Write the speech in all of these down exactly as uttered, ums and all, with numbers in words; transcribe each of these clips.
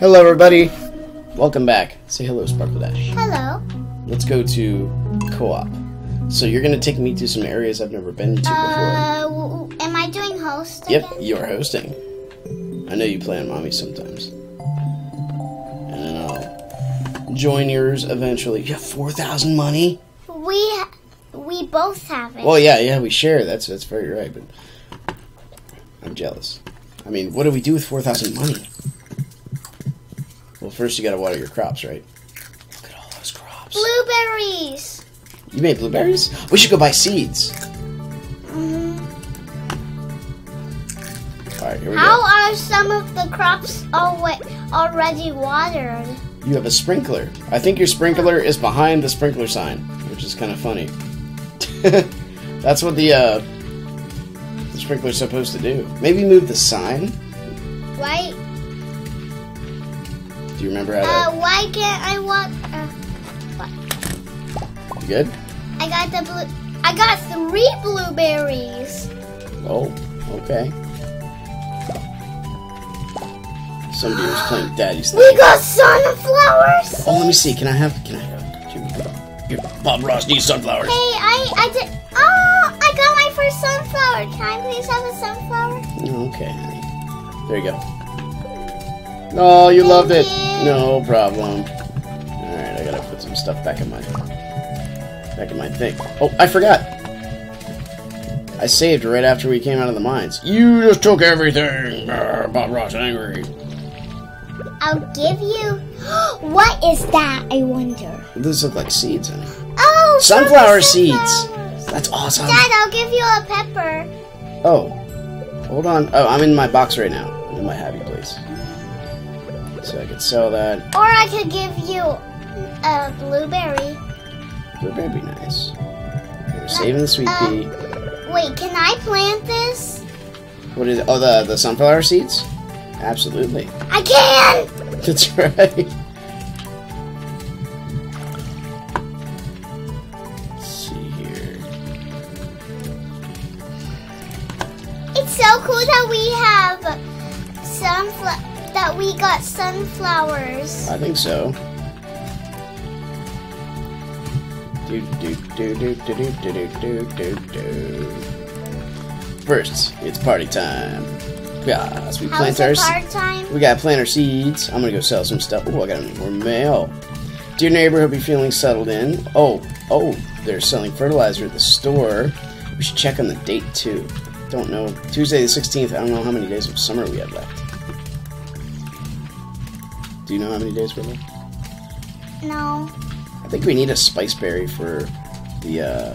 Hello, everybody. Welcome back. Say hello, Sparkle Dash. Hello. Let's go to co-op. So you're going to take me to some areas I've never been to before. Uh, am I doing host again? Yep, you're hosting. I know you play on Mommy sometimes. And then I'll join yours eventually. You have four thousand money? We we both have it. Well, yeah, yeah, we share. That's, that's very right, but I'm jealous. I mean, what do we do with four thousand money? Well, first you gotta water your crops, right? Look at all those crops. Blueberries! You made blueberries? We should go buy seeds. Mm-hmm. Alright, here we How go. How are some of the crops already watered? You have a sprinkler. I think your sprinkler is behind the sprinkler sign, which is kind of funny. That's what the, uh, the sprinkler's supposed to do. Maybe move the sign? Right. Do you remember how to... Uh, why can't I walk... Uh, what? You good? I got the blue... I got three blueberries. Oh, okay. Somebody was playing Daddy's thing. We got sunflowers! Oh, let me see. Can I have... Can I have... Here, Bob Ross needs sunflowers. Hey, I... I did... Oh, I got my first sunflower. Can I please have a sunflower? Okay, honey. There you go. Oh, you Thank loved it. You. No problem. All right, I gotta put some stuff back in my back in my thing. Oh, I forgot. I saved right after we came out of the mines. You just took everything. Arr, Bob Ross angry. I'll give you. What is that? I wonder. Those look like seeds. Honey. Oh, sunflower, sunflower seeds. Flowers. That's awesome. Dad, I'll give you a pepper. Oh, hold on. Oh, I'm in my box right now. I'm in my happy place. So I could sell that. Or I could give you a blueberry. Blueberry would be nice. We're saving the sweet uh, pea. Wait, can I plant this? What is it? Oh, the, the sunflower seeds? Absolutely. I can! That's right. Let's see here. It's so cool that we have sunflower... That we got sunflowers. I think so. Do, do, do, do, do, do, do, do, do. First, it's party time. Yes, we plant our seeds. We gotta plant our seeds. I'm gonna go sell some stuff. Oh, I got more mail. Dear neighbor, hope you're feeling settled in. Oh, oh, they're selling fertilizer at the store. We should check on the date too. Don't know. Tuesday the sixteenth. I don't know how many days of summer we have left. Do you know how many days we're left? No. I think we need a spice berry for the, uh...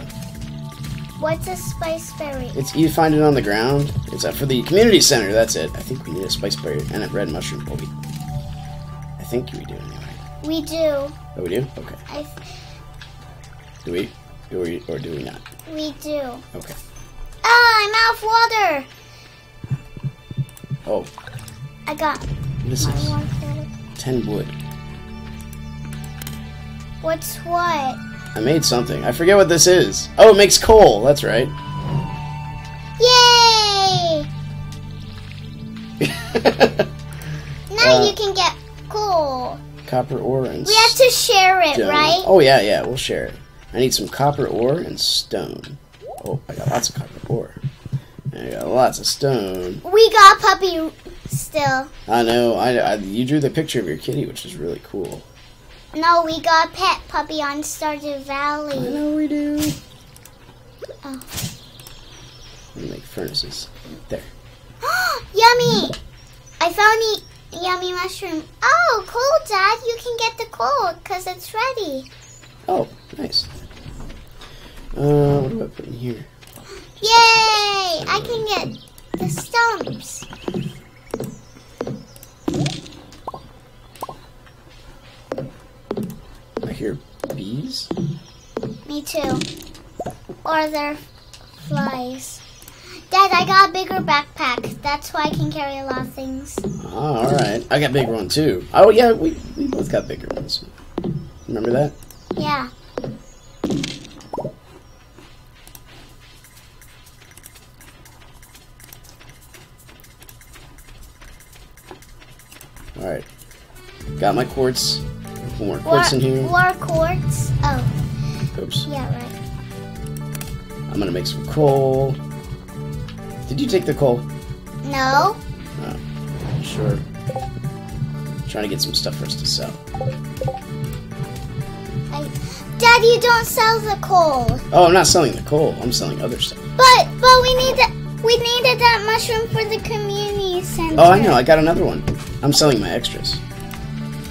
What's a spice berry? It's, you find it on the ground. It's uh, for the community center, that's it. I think we need a spice berry and a red mushroom. Oh, we, I think we do anyway. We do. Oh, we do? Okay. I do we? Do we? Or do we not? We do. Okay. Oh, I'm out of water! Oh. I got... What is this? ten wood. What's what? I made something. I forget what this is. Oh, it makes coal. That's right. Yay! Now uh, you can get coal. Copper ore and... We have to share it, stone. Right? Oh, yeah, yeah. We'll share it. I need some copper ore and stone. Oh, I got lots of copper ore. And I got lots of stone. We got puppy... Still. I know. I, I you drew the picture of your kitty, which is really cool. No, we got pet puppy on Stardew Valley. I know we do. Oh. Let me make furnaces. There. Yummy! I found a yummy mushroom. Oh, cool, Dad. You can get the coal because it's ready. Oh, nice. Uh, what do I put in here? Yay! I can get the stumps. Your bees? Me too. Or they're flies. Dad, I got a bigger backpack. That's why I can carry a lot of things. Ah, alright. I got a bigger one too. Oh yeah, we, we both got bigger ones. Remember that? Yeah. Alright. Got my quartz. More quartz in here. More quartz. Oh. Oops. Yeah, right. I'm gonna make some coal. Did you take the coal? No. Oh, sure. I'm trying to get some stuff for us to sell. I, Daddy, don't sell the coal. Oh, I'm not selling the coal. I'm selling other stuff. But but we need that. We needed that mushroom for the community center. Oh, I know. I got another one. I'm selling my extras.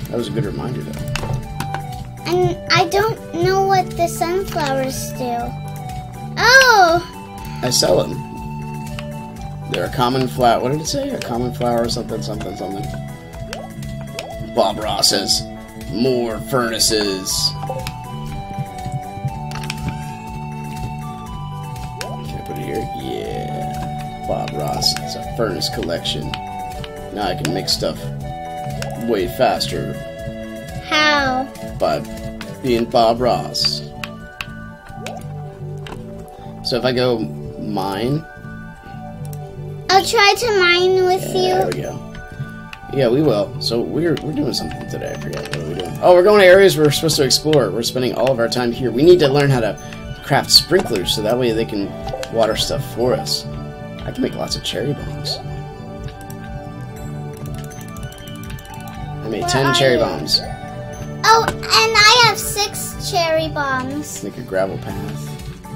That was a good reminder, though. And I don't know what the sunflowers do. Oh! I sell them. They're a common flower. What did it say? A common flower or something, something, something. Bob Ross says, more furnaces. Can I put it here? Yeah. Bob Ross is a furnace collection. Now I can make stuff way faster. How? By being Bob Ross. So if I go mine, I'll try to mine with you. There we go. Yeah, we will. So we're we're doing something today. I forget what we're doing. Oh, we're going to areas we're supposed to explore. We're spending all of our time here. We need to learn how to craft sprinklers so that way they can water stuff for us. I can make lots of cherry bombs. I made Where ten cherry you? bombs. Oh, and I have six cherry bombs. Make a gravel path.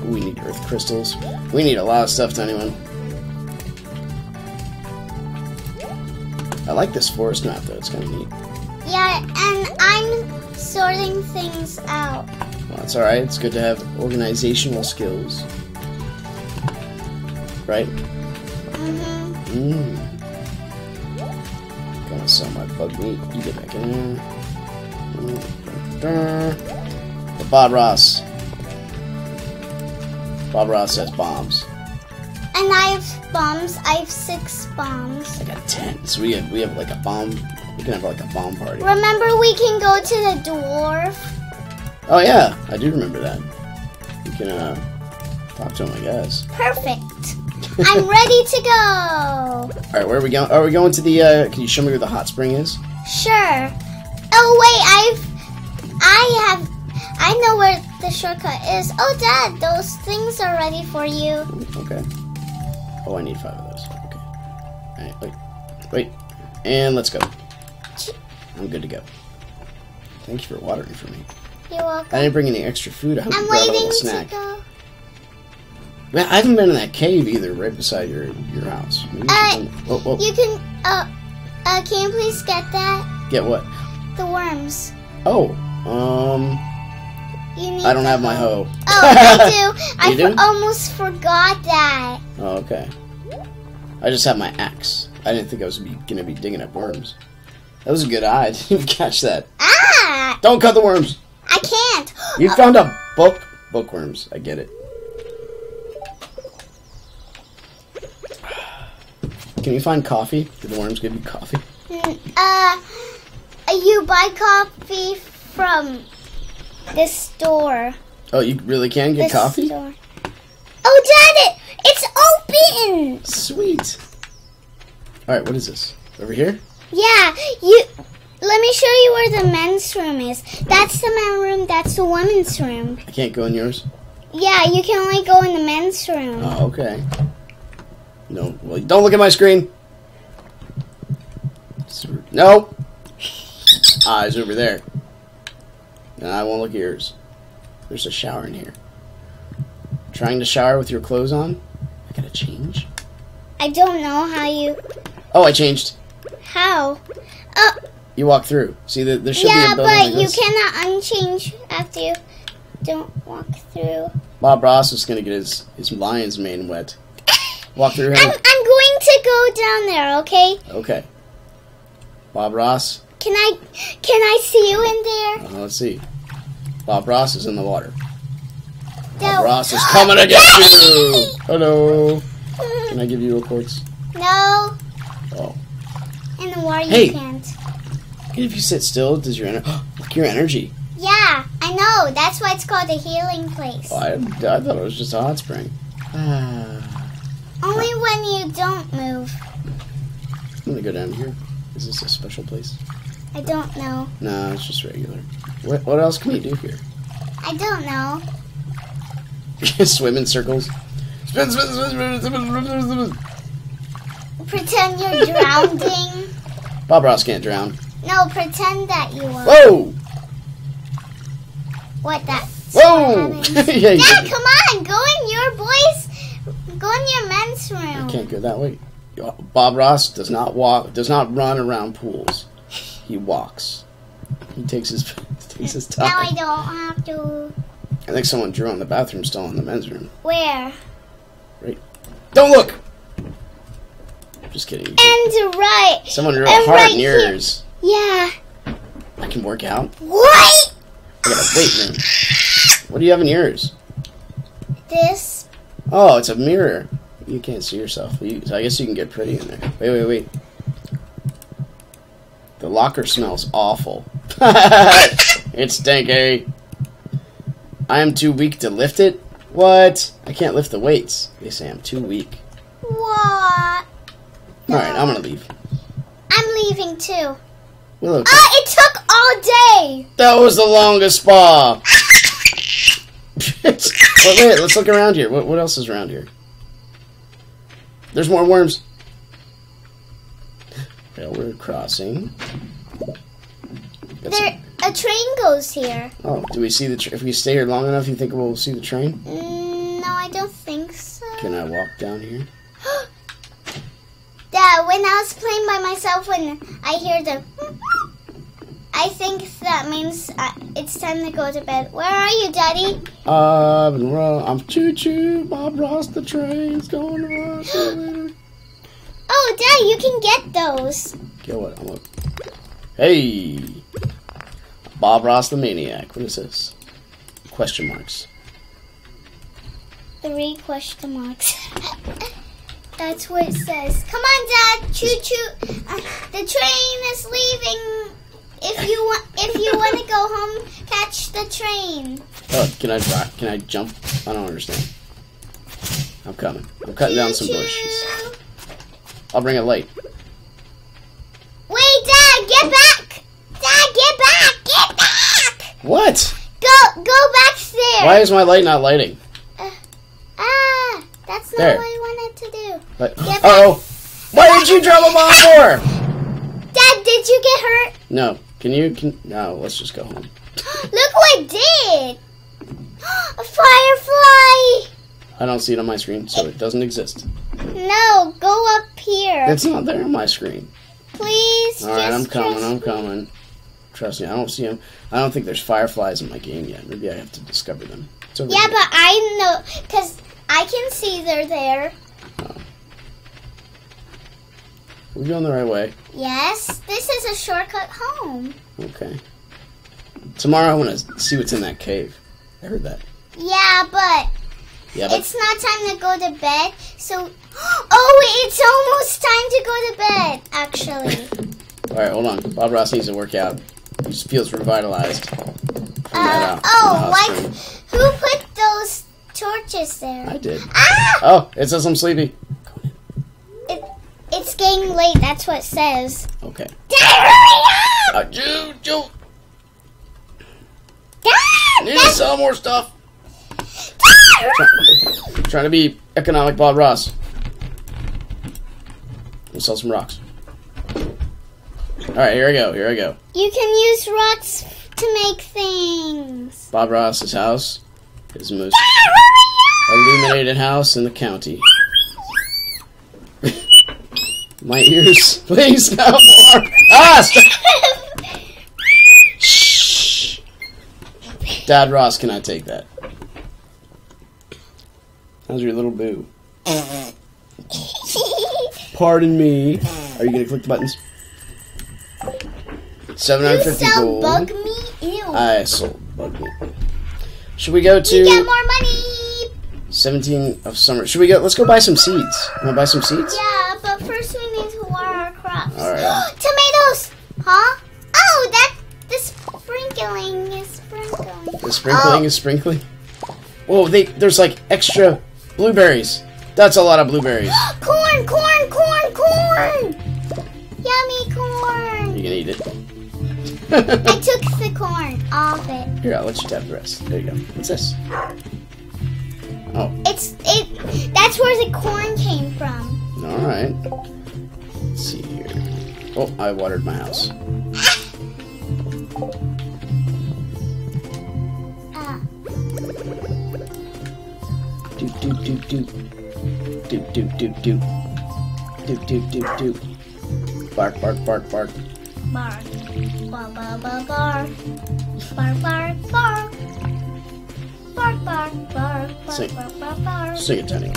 We need earth crystals. We need a lot of stuff, Tiny One. I like this forest map, though. It's kind of neat. Yeah, and I'm sorting things out. Well, that's all right. It's good to have organizational skills. Right? Mm-hmm. Mm. Gonna sell my bug meat. You get back in there. The Bob Ross. Bob Ross has bombs. And I have bombs. I have six bombs. I got ten. So we have we have like a bomb. We can have like a bomb party. Remember, we can go to the dwarf. Oh yeah, I do remember that. We can uh, talk to him, I guess. Perfect. I'm ready to go. All right, where are we going? Are we going to the? Uh, can you show me where the hot spring is? Sure. Oh wait, I've, I have, I know where the shortcut is. Oh, Dad, those things are ready for you. Okay. Oh, I need five of those. Okay. All right, wait, wait, and let's go. I'm good to go. Thank you for watering for me. You're welcome. I didn't bring any extra food. I hope I'm you brought a little snack. I'm waiting to go. Man, I haven't been in that cave either, right beside your your house. Maybe uh, you can, oh, oh. You can uh, uh, can you please get that? Get what? The worms. Oh, um. You need I don't have hoe. my hoe. Oh, I do. I do? For almost forgot that. Oh, okay. I just have my axe. I didn't think I was going to be digging up worms. That was a good eye. I didn't even catch that. Ah! Don't cut the worms. I can't. You found a book. Bookworms. I get it. Can you find coffee? Did the worms give you coffee? Mm, uh. You buy coffee from this store. Oh, you really can get this coffee? Store. Oh, Dad, it, it's open! Sweet. All right, what is this? Over here? Yeah, you. Let me show you where the men's room is. That's the men's room, that's the women's room. I can't go in yours? Yeah, you can only go in the men's room. Oh, okay. No, well, don't look at my screen. No. Eyes over there. And I won't look at yours. There's a shower in here. Trying to shower with your clothes on? I gotta change. I don't know how you. Oh, I changed. How? Oh. You walk through. See, there, there should yeah, be a building. Yeah, but like you cannot unchange after you don't walk through. Bob Ross is gonna get his his lion's mane wet. Walk through. Him. I'm I'm going to go down there. Okay. Okay. Bob Ross. Can I, can I see you in there? Uh, let's see. Bob Ross is in the water. No. Bob Ross is coming to get you! Hello. Can I give you a quartz? No. Oh. In the water you hey. can't. And if you sit still, does your energy... Look, your energy. Yeah, I know. That's why it's called a healing place. Oh, I, I thought it was just a hot spring. Ah. Only when you don't move. I'm going to go down here. Is this a special place? I don't know. No, it's just regular. What, what else can you do here? I don't know. Swim in circles. Spin, spin, spin, spin, spin, spin, spin. Pretend you're drowning. Bob Ross can't drown. No, pretend that you are. Whoa! What that? Whoa! yeah, Dad, come on, go in your boys, go in your men's room. You can't go that way. Bob Ross does not walk, does not run around pools. He walks. He takes his takes his time. Now I don't have to. I think someone drew on the bathroom stall in the men's room. Where? Right. Don't look. Just kidding. And right. Someone drew a heart right near yours. Yeah. I can work out. What? I got a weight room. What do you have in yours? This. Oh, it's a mirror. You can't see yourself. You, so I guess you can get pretty in there. Wait, wait, wait. The locker smells awful. It's stinky. I am too weak to lift it? What? I can't lift the weights. They say I'm too weak. What? Alright, I'm gonna leave. I'm leaving too. Well, okay. Uh, it took all day! That was the longest spa! Well, wait, let's look around here. What, what else is around here? There's more worms. Railroad crossing. That's there, a train goes here. Oh, do we see the train? If we stay here long enough, you think we'll see the train? Mm, no, I don't think so. Can I walk down here? Dad, when I was playing by myself, when I hear the... I think that means uh, it's time to go to bed. Where are you, Daddy? Uh, I'm choo-choo. Bob Ross, the train's going to rush. Oh, Dad, you can get those. Get what? I'm a... Hey! Bob Ross, the maniac. What is this? Question marks. Three question marks. That's what it says. Come on, Dad. Choo-choo. Uh, the train is leaving. If you want, if you want to go home, catch the train. Oh, can I rock? Can I jump? I don't understand. I'm coming. I'm cutting choo-choo. Down some bushes. I'll bring a light. Wait, Dad, get back! Dad, get back! Get back! What? Go, go backstairs. Why is my light not lighting? Uh, ah, that's not there. What I wanted to do. But, uh oh! Why did you drop a bomb for? Dad, did you get hurt? No. Can you? Can, no, let's just go home. Look what it did! A firefly! I don't see it on my screen, so it doesn't exist. No, go up here. It's not there on my screen. Please. All right, I'm coming. I'm coming. Trust me, I don't see them. I don't think there's fireflies in my game yet. Maybe I have to discover them. It's over yeah, here. But I know because I can see they're there. We're going the right way. Yes, this is a shortcut home. Okay. Tomorrow I want to see what's in that cave. I heard that. Yeah, but, yeah, but it's not time to go to bed. So, oh, it's almost time to go to bed, actually. All right, hold on. Bob Ross needs to work out. He feels revitalized. Uh, oh, why? Who put those torches there? I did. Ah! Oh, it says I'm sleepy. It's getting late, that's what it says. Okay. Dad, hurry up! Uh, Joe, Joe. Dad! Need to sell more stuff. Dad, Try Trying to be economic Bob Ross. We'll sell some rocks. Alright, here I go, here I go. You can use rocks to make things. Bob Ross's house is the most Dad, illuminated house in the county. My ears, please, no more. Ah, stop. Shh. Dad Ross cannot take that. How's your little boo? Pardon me. Are you gonna click the buttons? Seven hundred fifty gold. You sell bug meat? Ew. I sold bug meat. Should we go to? You get more money. Seventeen of summer. Should we go? Let's go buy some seeds. Want to buy some seeds? Yeah, but first we need to water our crops. All right. Tomatoes, huh? Oh, that the sprinkling is sprinkling. The sprinkling oh. is sprinkling. Whoa, they there's like extra blueberries. That's a lot of blueberries. corn, corn, corn, corn. Yummy corn. You can eat it. I took the corn off it. Here, I'll let you have the rest. There you go. What's this? Oh. It's it. That's where the corn came from. All right. Let's see here. Oh, I watered my house. Ah. Do do do do do do do do do do do do. Bark bark bark bark. Bark. Bark, bark, bark, bark. Bark, bark, bark. Bark, bark, bark. Bark, bark, bark, bark. Sing it, Tony.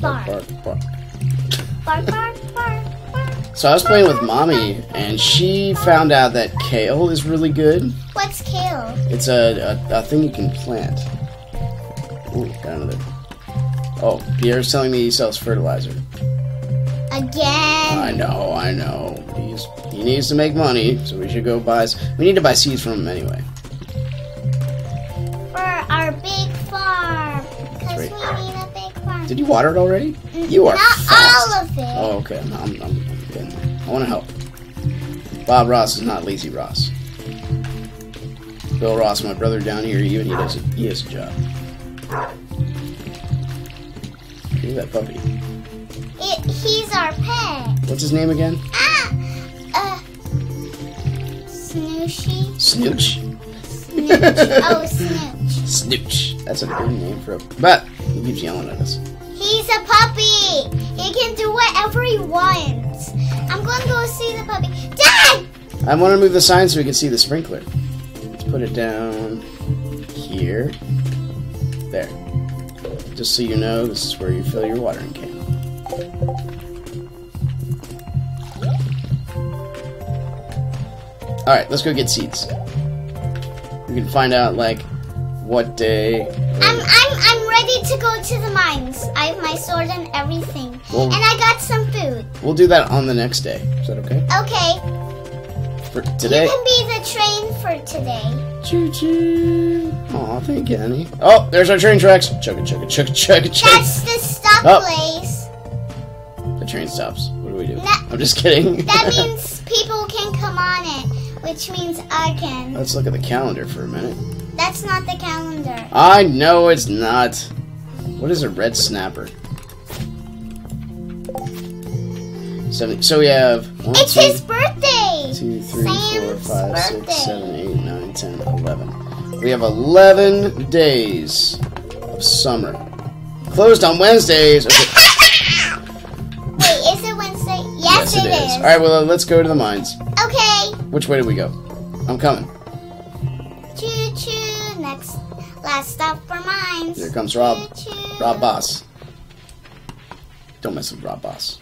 Bark, bark, bark. Bark, bark, bark, bark. So I was playing with Mommy, and she found out that kale is really good. What's kale? It's a, a, a thing you can plant. Ooh, got another. Oh, Pierre's telling me he sells fertilizer. Again. I know, I know. He's, he needs to make money, so we should go buy. We need to buy seeds from him anyway. For our big farm, because we need a big farm. Did you water it already? Mm, you are not fast. All of it. Oh, okay. No, I'm, I'm good. I want to help. Bob Ross is not lazy Ross. Bill Ross, my brother down here, even he does a, he has a job. Look at that puppy. It, he's our pet. What's his name again? Ah, uh, Snoochy. Snooch. Snooch. Oh, Snooch. Snooch. That's a good name for a. But he keeps yelling at us. He's a puppy. He can do whatever he wants. I'm going to go see the puppy. Dad! I want to move the sign so we can see the sprinkler. Let's put it down here. There. Just so you know, this is where you fill your watering can. Alright, let's go get seeds. We can find out, like, what day... I'm, I'm, I'm ready to go to the mines. I have my sword and everything. Well, and I got some food. We'll do that on the next day. Is that okay? Okay. For today... You can be the train for today. Choo-choo. Aw, thank you, honey. Oh, there's our train tracks. Chugga, chugga, chugga, chugga, chugga. That's the stop oh. place. Train stops. What do we do? That, I'm just kidding. That means people can come on it, which means I can. Let's look at the calendar for a minute. That's not the calendar. I know it's not. What is a red snapper? Seven, so we have... One, it's two, his birthday! Two, three, Sam's four, five, birthday. Six, seven, eight, nine, ten, eleven. We have eleven days of summer. Closed on Wednesdays. Okay. Yes, it, it is. is. All right, well, uh, let's go to the mines. Okay. Which way did we go? I'm coming. Choo choo. Next, last stop for mines. Here comes Rob. Choo -choo. Rob Boss. Don't mess with Rob Boss.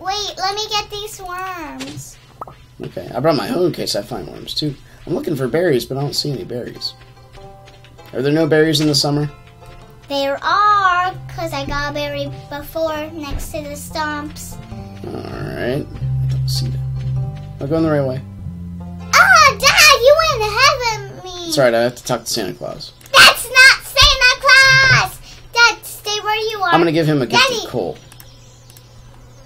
Wait, let me get these worms. Okay, I brought my own in case I find worms too. I'm looking for berries, but I don't see any berries. Are there no berries in the summer? There are, because I got buried before next to the stumps. Alright. Don't see that. I'll go in the right way. Ah, Dad, you went ahead of me. That's right, I have to talk to Santa Claus. That's not Santa Claus! Dad, stay where you are. I'm going to give him a gift Daddy. of coal.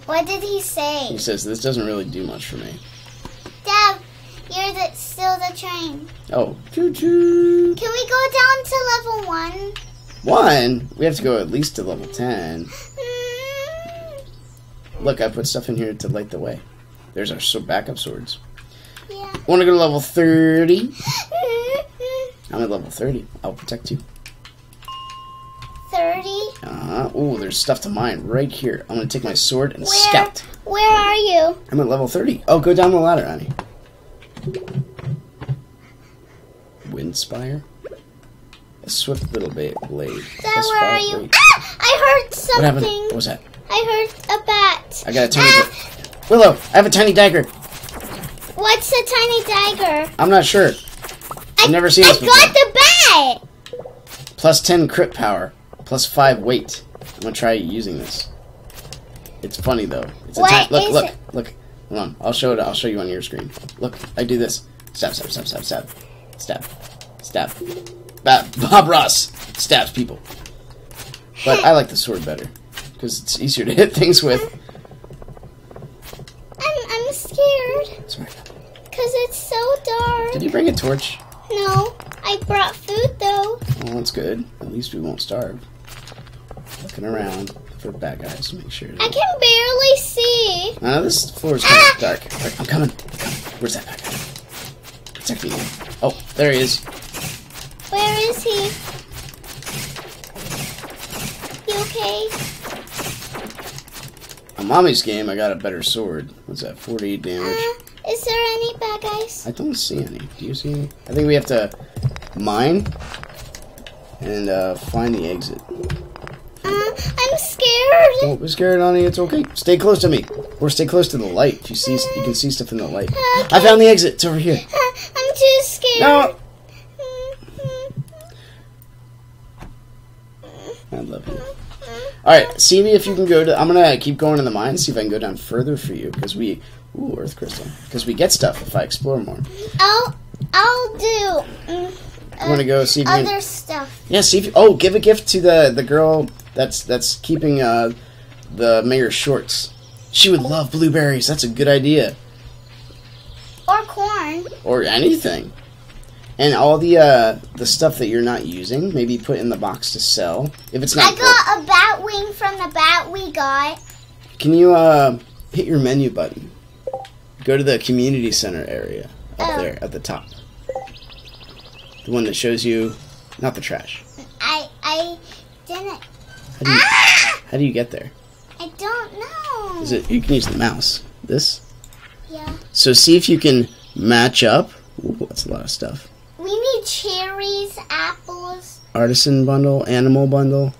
What did he say? He says, this doesn't really do much for me. Dad, you're the, still the train. Oh. Choo-choo. Can we go down to level one? One, we have to go at least to level ten. Look, I put stuff in here to light the way. There's our backup swords. Yeah. Want to go to level thirty? I'm at level thirty. I'll protect you. thirty? Uh-huh. Oh, there's stuff to mine right here. I'm going to take my sword and where, scout. Where are you? I'm at level thirty. Oh, go down the ladder, Annie. Windspire? A swift little blade. Dad, where are you? Blade. Ah! I heard something. What happened? What was that? I heard a bat. I got a tiny... Ah! Willow, I have a tiny dagger. What's a tiny dagger? I'm not sure. I've I, never seen I this before. I got the bat! Plus ten crit power. Plus five weight. I'm going to try using this. It's funny, though. It's what a Look, is look, it? look. Hold on. I'll show it. I'll show you on your screen. Look, I do this. Stab, stab, stab, stab, stab. Stab. Stab. Bob Ross stabs people. But I like the sword better. Because it's easier to hit things with. I'm, I'm scared. Sorry. Because Did you bring a torch? No, I brought food though. Well, that's good. At least we won't starve. Looking around for bad guys to make sure. I can barely see. Now uh, this floor is kind ah! of dark. Right, I'm coming. I'm coming. Where's that bad guy? Protect me. Oh, there he is. Where is he? You okay? On Mommy's game, I got a better sword. What's that? forty damage. Uh, Is there any bad guys? I don't see any. Do you see any? I think we have to mine and uh, find the exit. Uh, I'm scared. Don't be scared, Ani. It's okay. Stay close to me, or stay close to the light. If you see, you can see stuff in the light. Okay. I found the exit. It's over here. Uh, I'm too scared. No. I love you. All right, see me if you can go to. I'm gonna keep going in the mine. See if I can go down further for you, because we. Ooh, Earth Crystal. Because we get stuff if I explore more. I'll, I'll do. Um, I want to go see if other you can, stuff. Yeah, see if you, oh, give a gift to the the girl that's that's keeping uh the mayor's shorts. She would love blueberries. That's a good idea. Or corn. Or anything. And all the uh the stuff that you're not using, maybe put in the box to sell if it's not. I got cold. A bat wing from the bat we got. Can you uh hit your menu button? Go to the community center area up oh. there at the top. The one that shows you, not the trash. I I didn't. How do you, ah! how do you get there? I don't know. Is it? You can use the mouse. This. Yeah. So see if you can match up. Ooh, that's a lot of stuff. We need cherries, apples. Artisan bundle, animal bundle,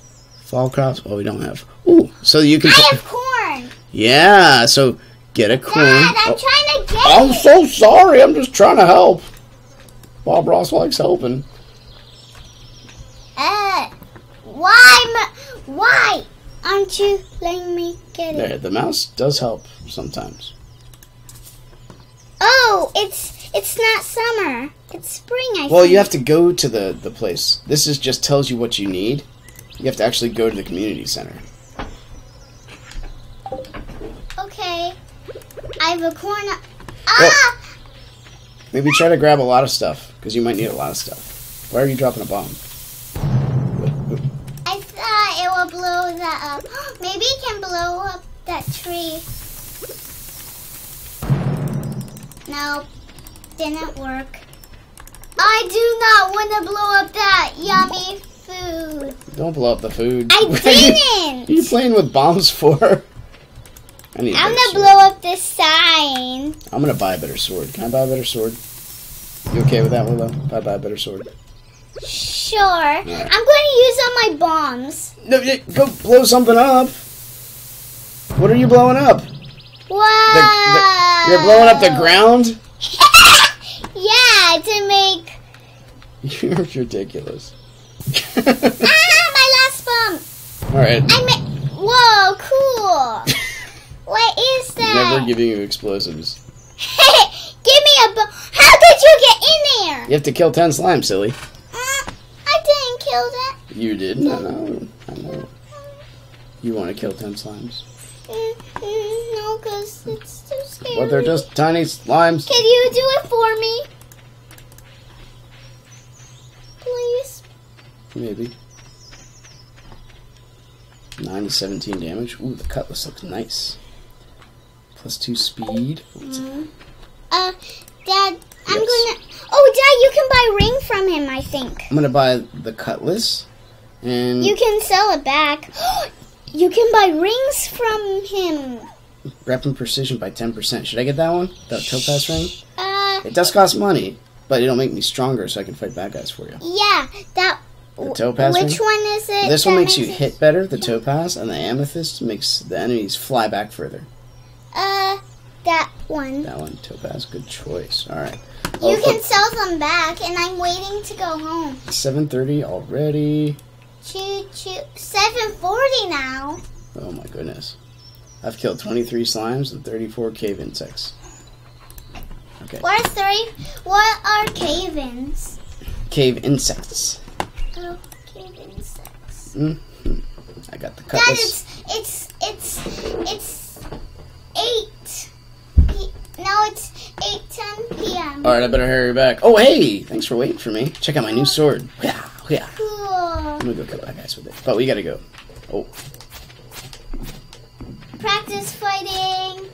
fall crops. Oh, we don't have. Ooh, so you can. I have corn. Yeah. So. Get a corn. Dad, I'm oh. trying to get I'm it. so sorry. I'm just trying to help. Bob Ross likes helping. Uh, why? Why aren't you letting me get there, it? The mouse does help sometimes. Oh, it's it's not summer. It's spring. I. Well, think. you have to go to the the place. This is just tells you what you need. You have to actually go to the community center. Okay. I have a corner. Ah! Maybe try to grab a lot of stuff, because you might need a lot of stuff. Why are you dropping a bomb? I thought it would blow that up. Maybe it can blow up that tree. Nope. Didn't work. I do not want to blow up that yummy food. Don't blow up the food. I didn't! What are you playing with bombs for? I'm gonna sword. blow up this sign. I'm gonna buy a better sword. Can I buy a better sword? You okay with that, Willow? If I buy a better sword? Sure. Right. I'm gonna use all my bombs. No, go blow something up. What are you blowing up? Wow. You're blowing up the ground? Yeah, to make. You're ridiculous. Ah, my last bomb. All right. I made. Whoa, cool. What is that? Never giving you explosives. Give me a bomb. How did you get in there? You have to kill ten slimes, silly. Uh, I didn't kill that. You did? No, no. I know. You want to kill ten slimes? Mm, mm, no, because it's too scary. But they're just tiny slimes. Can you do it for me? Please? Maybe. nine to seventeen damage. Ooh, the cutlass looks nice. Plus two speed. Mm. Uh, Dad, yes. I'm gonna. Oh, Dad, you can buy a ring from him. I think. I'm gonna buy the cutlass, and you can sell it back. You can buy rings from him. Rep and precision by ten percent. Should I get that one? That topaz ring. Uh, it does cost money, but it'll make me stronger, so I can fight bad guys for you. Yeah, that. The topaz Which ring? one is it? This one makes you hit better. The topaz and the amethyst makes the enemies fly back further. Uh, that one. That one, topaz. Good choice. All right. Oh, you can oh. sell them back, and I'm waiting to go home. Seven thirty already. Choo choo. Seven forty now. Oh my goodness! I've killed twenty-three slimes and thirty-four cave insects. Okay. What are three? What are cave-ins? Cave insects. Oh, cave insects. Mm-hmm. I got the cutlass. Dad, it's it's it's it's. eight P no, it's eight ten p m Alright, I better hurry back. Oh, hey! Thanks for waiting for me. Check out my new sword. Yeah, yeah. Cool. I'm gonna go cut back guys with it. But we gotta go. Oh. Practice fighting.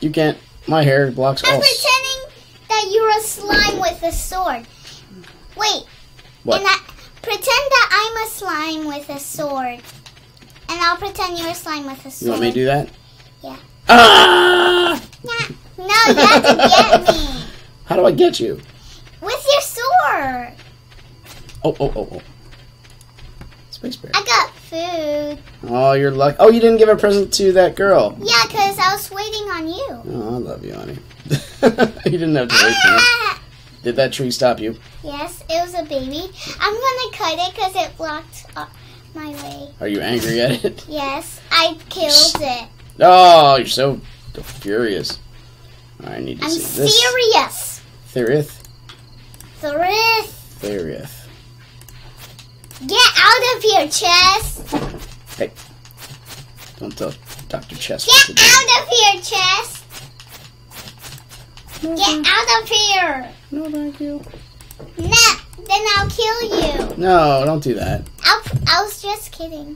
You can't. My hair blocks all. I'm pretending that you're a slime with a sword. Wait. What? And I, pretend that I'm a slime with a sword. And I'll pretend you're a slime with a sword. You want me to do that? Yeah. Ah! Yeah. No, you have to get me. How do I get you? With your sword. Oh, oh, oh, oh. Space bear. I got food. Oh, you're lucky. Oh, you didn't give a present to that girl. Yeah, because I was waiting on you. Oh, I love you, honey. You didn't have to wait ah! for me. Did that tree stop you? Yes, it was a baby. I'm going to cut it because it blocked uh, my way. Are you angry at it? Yes, I killed it. Oh, you're so furious. I need to I'm see this. I'm serious. Therith. Therith. Therith. Get out of here, Chest. Hey. Don't tell Doctor Chest. Get out of here, Chest. No, Get no. out of here. No, thank you. No, then I'll kill you. No, don't do that. I'll, I was just kidding.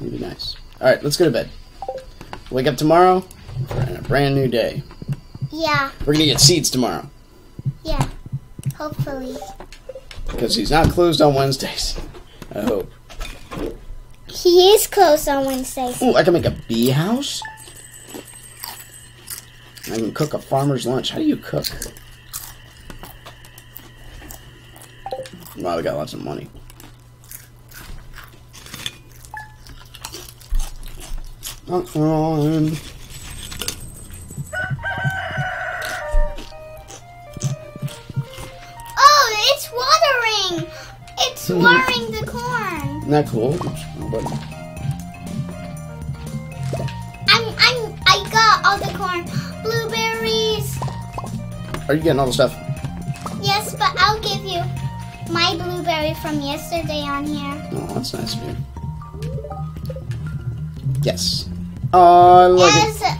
You'd be nice. All right, let's go to bed. Wake up tomorrow for a brand new day. Yeah. We're going to get seeds tomorrow. Yeah. Hopefully. Because he's not closed on Wednesdays. I hope. He is closed on Wednesdays. Ooh, I can make a bee house? I can cook a farmer's lunch. How do you cook? Wow, we got lots of money. Uh-oh. Watering the corn. Isn't that cool? I'm, I'm, I got all the corn. Blueberries. Are you getting all the stuff? Yes, but I'll give you my blueberry from yesterday on here. Oh, that's nice of you. Yes. Oh, I love As it.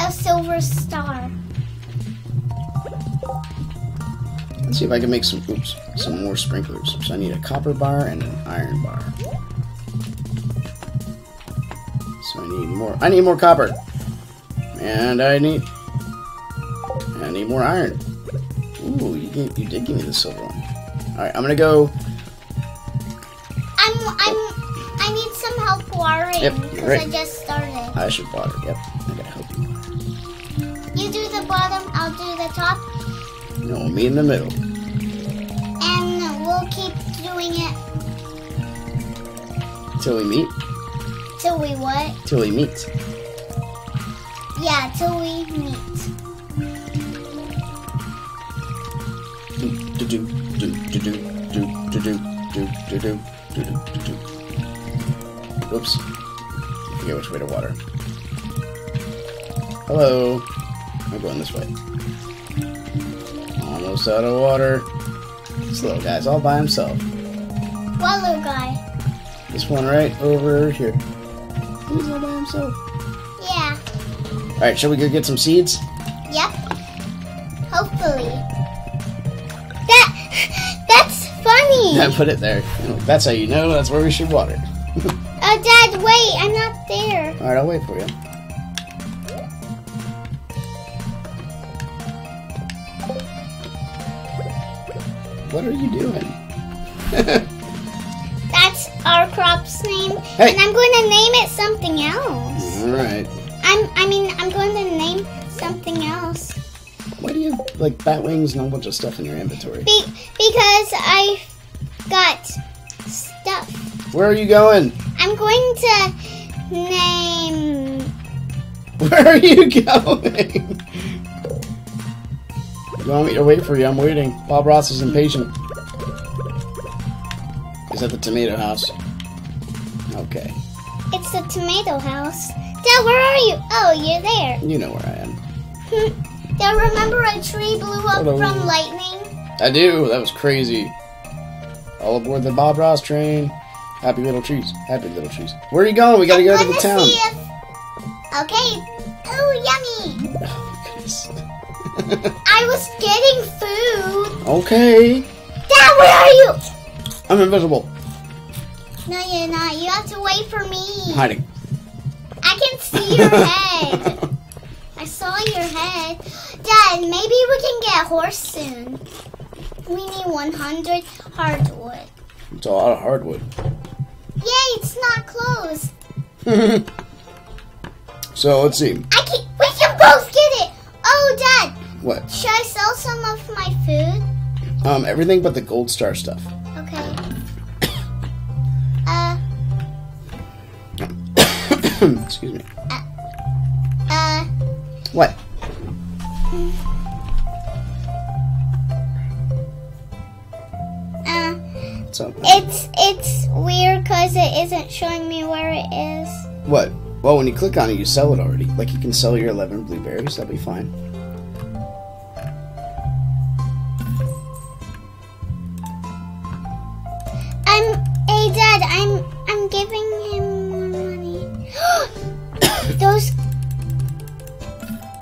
As a silver star. Let's see if I can make some oops, some more sprinklers. So I need a copper bar and an iron bar. So I need more. I need more copper, and I need I need more iron. Ooh, you gave, you did give me the silver one. All right, I'm gonna go. I'm I'm I need some help watering because yep, right. I just started. I should water. Yep, I gotta help you. You do the bottom. I'll do the top. No, me in the middle. And we'll keep doing it. Till we meet? Till we what? Till we meet. Yeah, till we meet. Do do do do do do do do do do do do do. Oops. I forget which way to water. Hello. I'm going this way. Almost out of water. This little guy's all by himself. What little guy? This one right over here. He's all by himself. Yeah. Alright, shall we go get some seeds? Yep. Hopefully. That that's funny. I put it there. That's how you know that's where we should water. Oh, uh, Dad, wait, I'm not there. Alright, I'll wait for you. What are you doing? That's our crop's name, hey. And I'm going to name it something else. All right. I'm. I mean, I'm going to name something else. Why do you have, like, bat wings and a bunch of stuff in your inventory? Be because I got stuff. Where are you going? I'm going to name. Where are you going? You want me to wait for you? I'm waiting. Bob Ross is impatient. Is that the tomato house? Okay. It's the tomato house. Dad, where are you? Oh, you're there. You know where I am. Dad, remember a tree blew up Hello. from lightning? I do. That was crazy. All aboard the Bob Ross train. Happy little trees. Happy little trees. Where are you going? We gotta I'm go to the town. If... Okay. Oh, yummy. Oh, my goodness. I was getting food. Okay. Dad, where are you? I'm invisible. No, you're not. You have to wait for me. I'm hiding. I can see your head. I saw your head. Dad, maybe we can get a horse soon. We need one hundred hardwood. It's a lot of hardwood. Yay, it's not closed. So, let's see. I can, we can both get it. Oh, Dad. What? Should I sell some of my food? Um, everything but the gold star stuff. Okay. uh. Excuse me. Uh. uh what? Uh. So, it's it's weird because it isn't showing me where it is. What? Well, when you click on it, you sell it already. Like, you can sell your eleven blueberries. That'll be fine. I'm, hey, Dad, I'm, I'm giving him money. Those.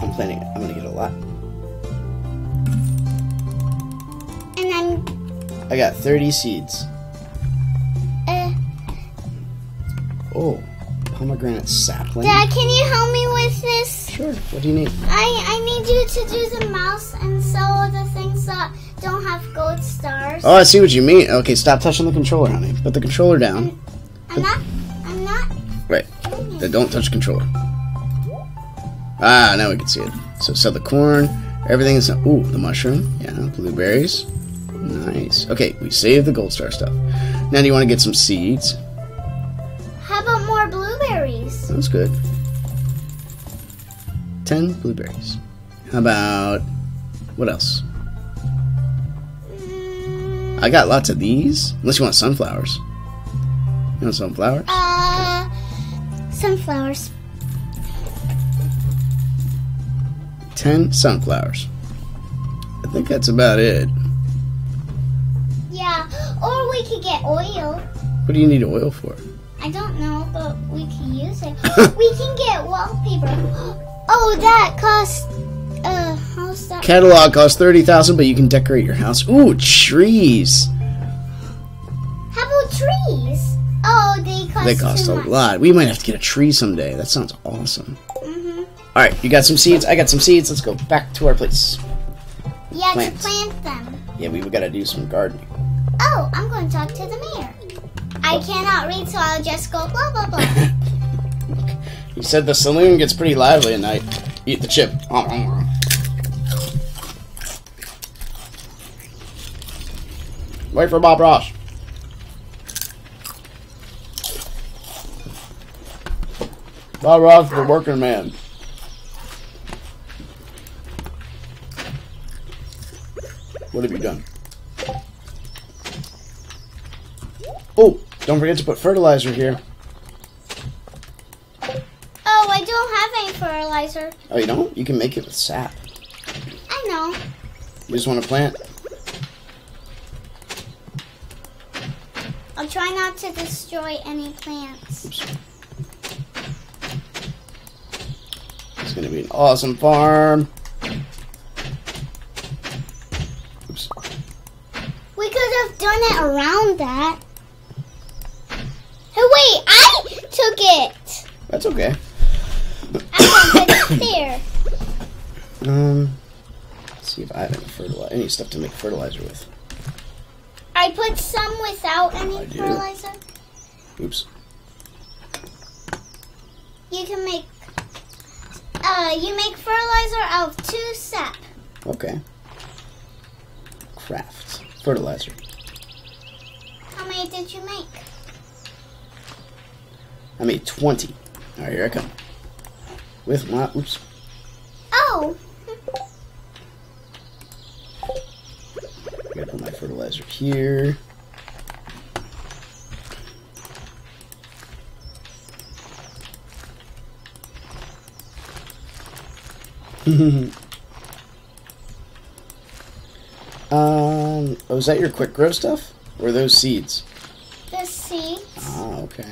I'm planning. I'm gonna get a lot. And I'm. I got thirty seeds. Uh. Oh. Pomegranate sapling. Dad, can you help me with this? Sure. What do you need? I, I need you to do the mouse and sell the things that don't have gold stars. Oh, I see what you mean. Okay, stop touching the controller, honey. Put the controller down. I'm, I'm not. I'm not. Right. Then don't touch the controller. Ah, now we can see it. So sell the corn. Everything is. Ooh, the mushroom. Yeah, blueberries. Nice. Okay, we saved the gold star stuff. Now, do you want to get some seeds? How about more blueberries? Sounds good. Ten blueberries. How about... what else? Mm. I got lots of these. Unless you want sunflowers. You want sunflowers? Uh... Sunflowers. Ten sunflowers. I think that's about it. Yeah. Or we could get oil. What do you need oil for? I don't know, but we can use it. We can get wallpaper. Oh, that costs. Uh, how's that? Catalog costs thirty thousand, but you can decorate your house. Ooh, trees. How about trees? Oh, they cost. They cost too a much. lot. We might have to get a tree someday. That sounds awesome. Mm-hmm. All right, you got some seeds. I got some seeds. Let's go back to our place. Yeah, to plant them. Yeah, we got to do some gardening. Oh, I'm going to talk to the mayor. I cannot read, so I'll just go blah, blah, blah. You said the saloon gets pretty lively at night. Eat the chip. Wait for Bob Ross. Bob Ross, the working man. What have you done? Oh! Don't forget to put fertilizer here. Oh, I don't have any fertilizer. Oh, you don't? You can make it with sap. I know. You just want to plant? I'll try not to destroy any plants. Oops. It's going to be an awesome farm. Oops. We could have done it around that. Wait, I took it. That's okay. I can put it there. Um, let's see if I have any fertilizer, any stuff to make fertilizer with. I put some without any I fertilizer. Do. Oops. You can make. Uh, you make fertilizer out of two sap. Okay. Craft fertilizer. How many did you make? I made twenty. All right, here I come. With my, oops. Oh. I'm gonna put my fertilizer here. um. Oh, is that your quick grow stuff? Or are those seeds? The seeds. Ah, okay.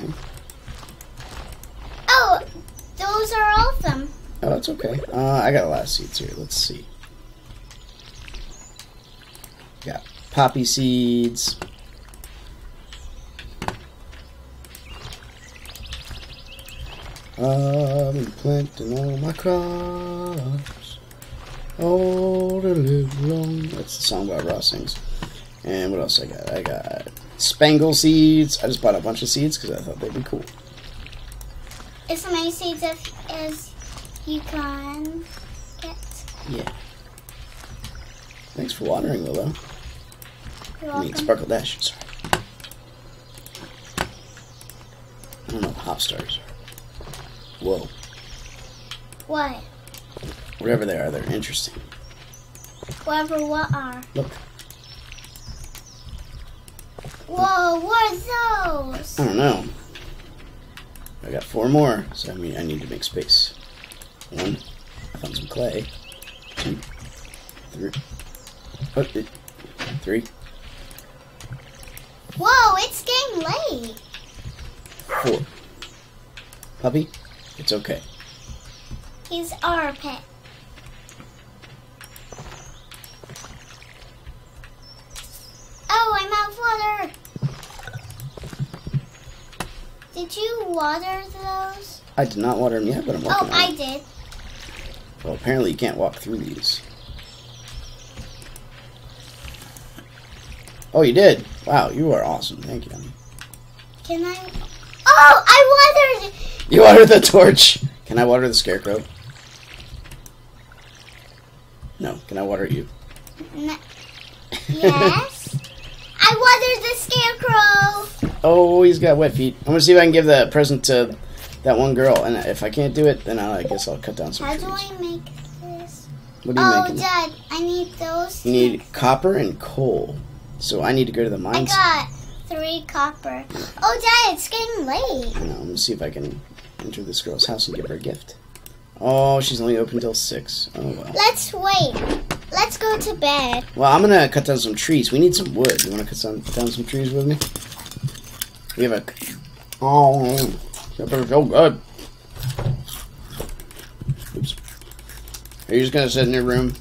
Those are all of them. Oh, that's okay. Uh, I got a lot of seeds here. Let's see. Got poppy seeds. I'm planting all my crops, all to live long. That's the song Bob Ross sings. And what else I got? I got spangle seeds. I just bought a bunch of seeds because I thought they'd be cool. As many seeds if, as you can get. Yeah. Thanks for watering, Willow. You're I mean, welcome. Sparkle Dash. Sorry. I don't know what hop stars are. Whoa. What? Whatever they are, they're interesting. Whatever what are? Look. Whoa, what are those? I don't know. I got four more, so I mean I need to make space. One. I found some clay. Two. Three. Oh, three. Whoa, it's getting late. Four. Puppy? It's okay. He's our pet. Oh, I'm out of water. Did you water those? I did not water them yet, but I'm walking. Oh, out. I did. Well, apparently you can't walk through these. Oh, you did? Wow, you are awesome. Thank you, Emma. Can I? Oh, I watered it. You water the torch. Can I water the scarecrow? No. Can I water you? No. Yes. I watered the scarecrow. Oh, he's got wet feet. I'm gonna see if I can give the present to that one girl, and if I can't do it, then I guess I'll cut down some trees. How do I make this? What are you making? Oh, Dad, I need those. You need copper and coal, so I need to go to the mines. I got three copper. Oh, Dad, it's getting late. I know. I'm gonna see if I can enter this girl's house and give her a gift. Oh, she's only open till six. Oh, well. Let's wait. Let's go to bed. Well, I'm gonna cut down some trees. We need some wood. You wanna cut some, down some trees with me? We have a... Oh, that better feel good. Oops. Are you just gonna sit in your room?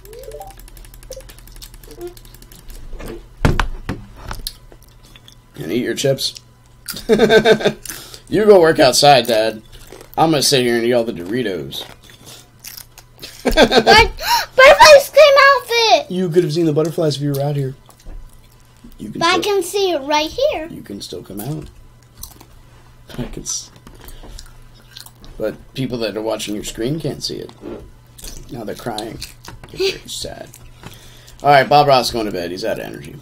And eat your chips? You go work outside, Dad. I'm gonna sit here and eat all the Doritos. Butterflies came out of it! You could have seen the butterflies if you were out here. You can but still, I can see it right here. You can still come out. I can s but people that are watching your screen can't see it. Now they're crying. They're very sad. Alright, Bob Ross going to bed. He's out of energy.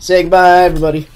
Say goodbye, everybody.